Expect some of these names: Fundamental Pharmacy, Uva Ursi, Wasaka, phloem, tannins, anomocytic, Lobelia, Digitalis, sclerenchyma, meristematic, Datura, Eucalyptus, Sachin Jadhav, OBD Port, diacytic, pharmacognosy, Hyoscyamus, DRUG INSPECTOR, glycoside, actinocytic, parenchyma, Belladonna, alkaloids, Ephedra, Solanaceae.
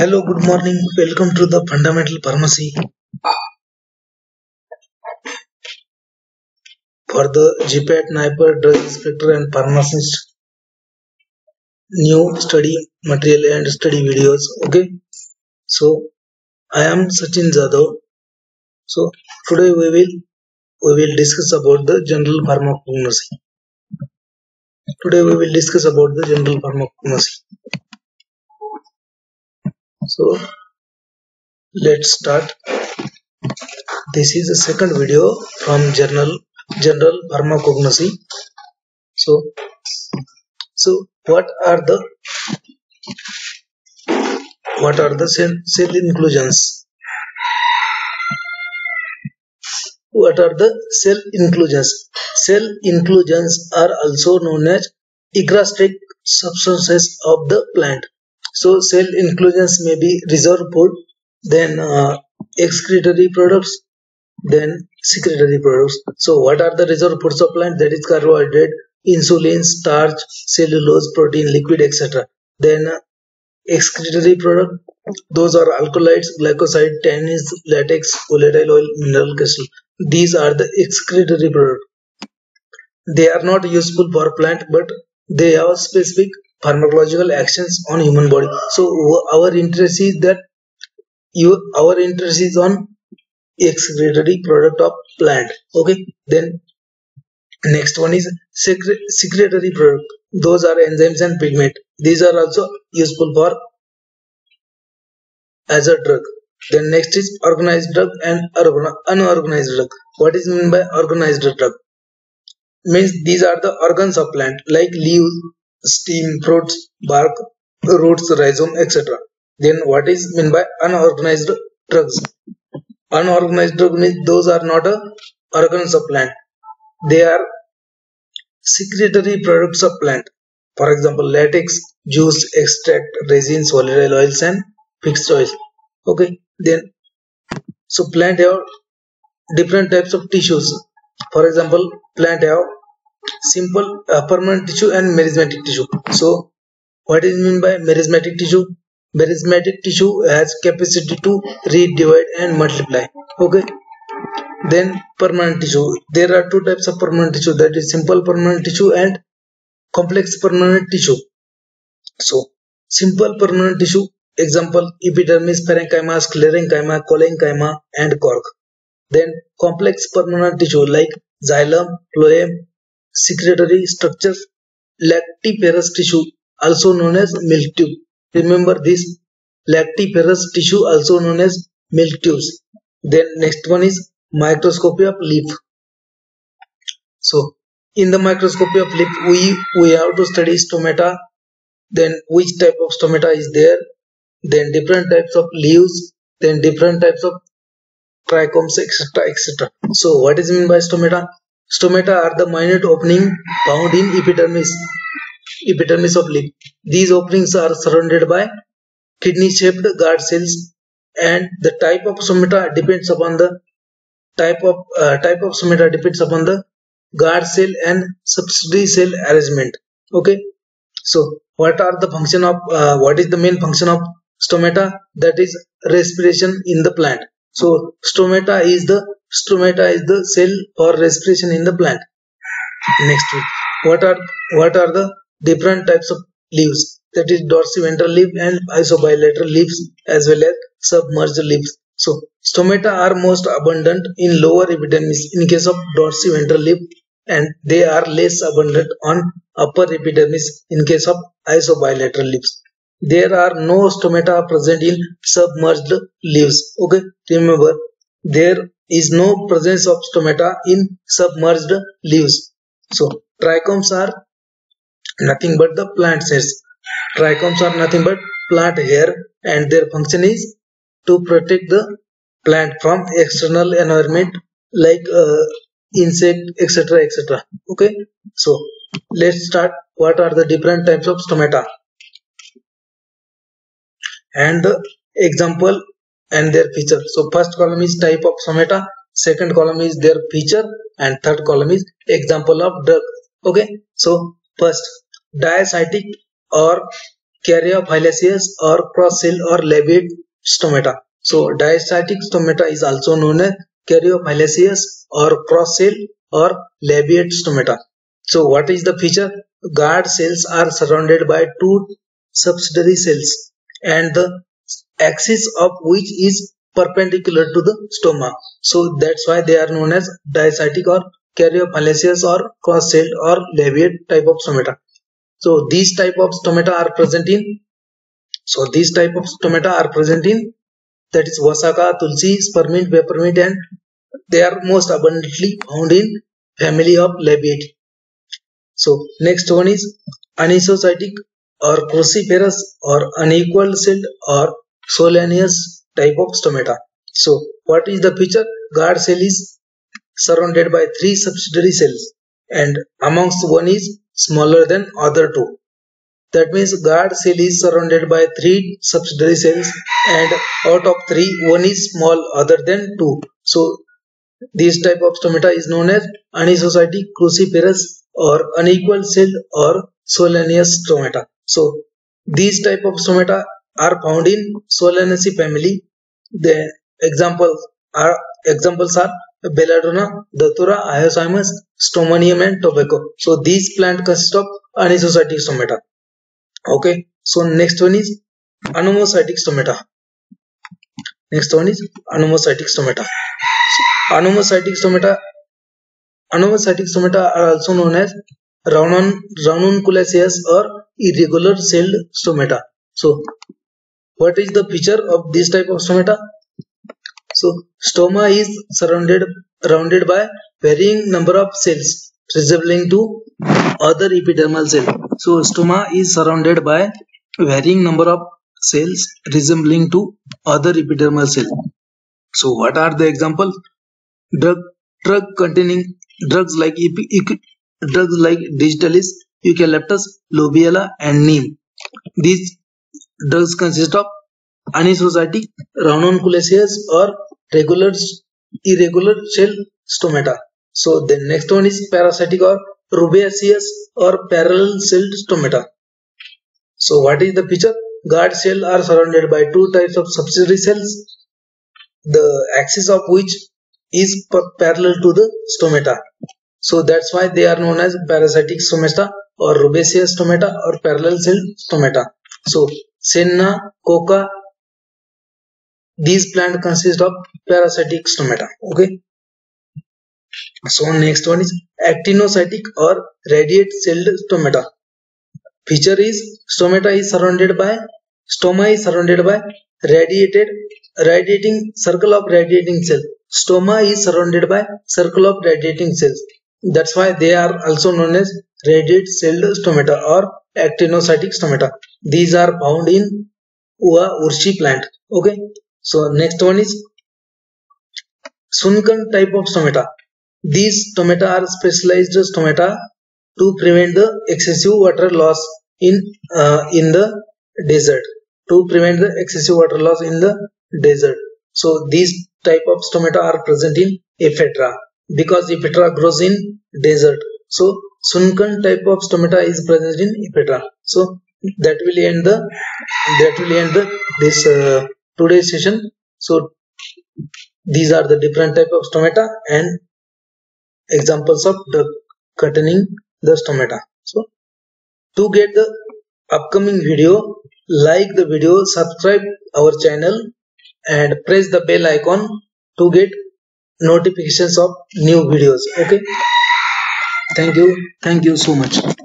Hello, good morning. Welcome to the Fundamental Pharmacy. For the GPAT, NIPER, Drug Inspector and Pharmacist, new study material and study videos. Okay. So, I am Sachin Jadhav. So, today we will discuss about the general pharmacognosy. Today we will discuss about the general pharmacognosy. So let's start. This is the second video from general pharmacognosy. So what are the cell inclusions? What are the cell inclusions? Cell inclusions are also known as ekerastric substances of the plant. So, cell inclusions may be reserve food, then excretory products, then secretory products. So, what are the reserve foods of plant? That is carbohydrate, insulin, starch, cellulose, protein, liquid, etc. Then excretory product, those are alkaloids, glycoside, tannins, latex, volatile oil, mineral crystal. These are the excretory products. They are not useful for plant, but they have specific pharmacological actions on human body. So our interest is on excretory product of plant. Okay, then next one is secretory product. Those are enzymes and pigment. These are also useful for as a drug. Then next is organized drug and unorganized drug. What is meant by organized drug? Means these are the organs of plant like leaves, stem, fruits, bark, roots, rhizome, etc. Then what is meant by unorganized drugs? Unorganized drugs means those are not organs of plant. They are secretory products of plant. For example, latex, juice, extract, resins, volatile oils and fixed oils. Okay, then so plant have different types of tissues. For example, plant have simple permanent tissue and meristematic tissue. So what is meant by meristematic tissue? Meristematic tissue has capacity to read, divide and multiply. Okay, then permanent tissue. There are two types of permanent tissue, that is simple permanent tissue and complex permanent tissue. So simple permanent tissue, example epidermis, parenchyma, sclerenchyma, cholenchyma and cork. Then complex permanent tissue like xylem, phloem, secretory structures, lactiferous tissue also known as milk tube. Remember this, lactiferous tissue also known as milk tubes. Then next one is microscopy of leaf. So in the microscopy of leaf we have to study stomata, then which type of stomata is there, then different types of leaves, then different types of trichomes, etc, etc. So what is meant by stomata? Stomata are the minute opening found in epidermis of leaf. These openings are surrounded by kidney-shaped guard cells, and the type of stomata depends upon the guard cell and subsidiary cell arrangement. Okay. So, what is the main function of stomata? That is respiration in the plant. So, stomata is the cell for respiration in the plant. Next, what are the different types of leaves? That is dorsiventral leaf and isobilateral leaves as well as submerged leaves. So, stomata are most abundant in lower epidermis in case of dorsiventral leaf, and they are less abundant on upper epidermis in case of isobilateral leaves. There are no stomata present in submerged leaves. Okay, remember there is no presence of stomata in submerged leaves. So trichomes are nothing but the plant cells. Trichomes are nothing but plant hair, and their function is to protect the plant from external environment like insect, etc, etc. Okay, so let's start. What are the different types of stomata and the example and their feature? So first column is type of stomata, second column is their feature, and third column is example of drug. Okay, so first, diacytic or Caryophyllaceous or cross cell or leaved stomata. So diastatic stomata is also known as caryophyllaceous or cross cell or leaved stomata. So what is the feature? Guard cells are surrounded by two subsidiary cells and the axis of which is perpendicular to the stoma. So that's why they are known as diastatic or caryophyllaceous or cross cell or leaved type of stomata. So these type of stomata are present in that is Wasaka, Tulsi, Spearmint, Peppermint, and they are most abundantly found in family of Leviate. So next one is anisocytic or cruciferous or unequal celled or solanaceous type of stomata. So what is the feature? Guard cell is surrounded by three subsidiary cells and amongst one is smaller than other two. That means guard cell is surrounded by three subsidiary cells and out of three, one is small other than two. So this type of stomata is known as anisocytic, cruciferous or unequal celled or solanaceous stomata. So these type of stomata are found in Solanaceae family. The examples are Belladonna, Datura, Hyoscyamus, Stomonium and Tobacco. So these plant consists of anisocytic stomata. Okay, so next one is anomocytic stomata. So, anomocytic stomata are also known as ranunculaceous or irregular celled stomata. So what is the feature of this type of stomata? So stoma is surrounded by varying number of cells resembling to other epidermal cell. So stoma is surrounded by varying number of cells resembling to other epidermal cell. So what are the examples? Drugs like digitalis, eucalyptus, lobelia and neem. These drugs consist of anisocytic, ranunculaceous or irregular cell stomata. So the next one is parasitic or rubiaceous or parallel celled stomata. So what is the feature? Guard cells are surrounded by two types of subsidiary cells, the axis of which is parallel to the stomata. So that's why they are known as parasitic stomata or rubiaceous stomata or parallel celled stomata. So Senna, Coca, these plants consist of parasitic stomata. Okay. So next one is actinocytic or radiate celled stomata. Feature is stoma is surrounded by radiating circle of radiating cell. Stoma is surrounded by circle of radiating cells. That's why they are also known as radiate celled stomata or actinocytic stomata. These are found in Uva Ursi plant. Okay. So next one is sunken type of stomata. These stomata are specialized stomata to prevent the excessive water loss in the desert. So these type of stomata are present in Ephedra because Ephedra grows in desert. So sunken type of stomata is present in Ephedra. So that will end today's session. So these are the different type of stomata and examples of drug containing the stomata. So to get the upcoming video, like the video, subscribe our channel and press the bell icon to get notifications of new videos. Okay. Thank you. Thank you so much.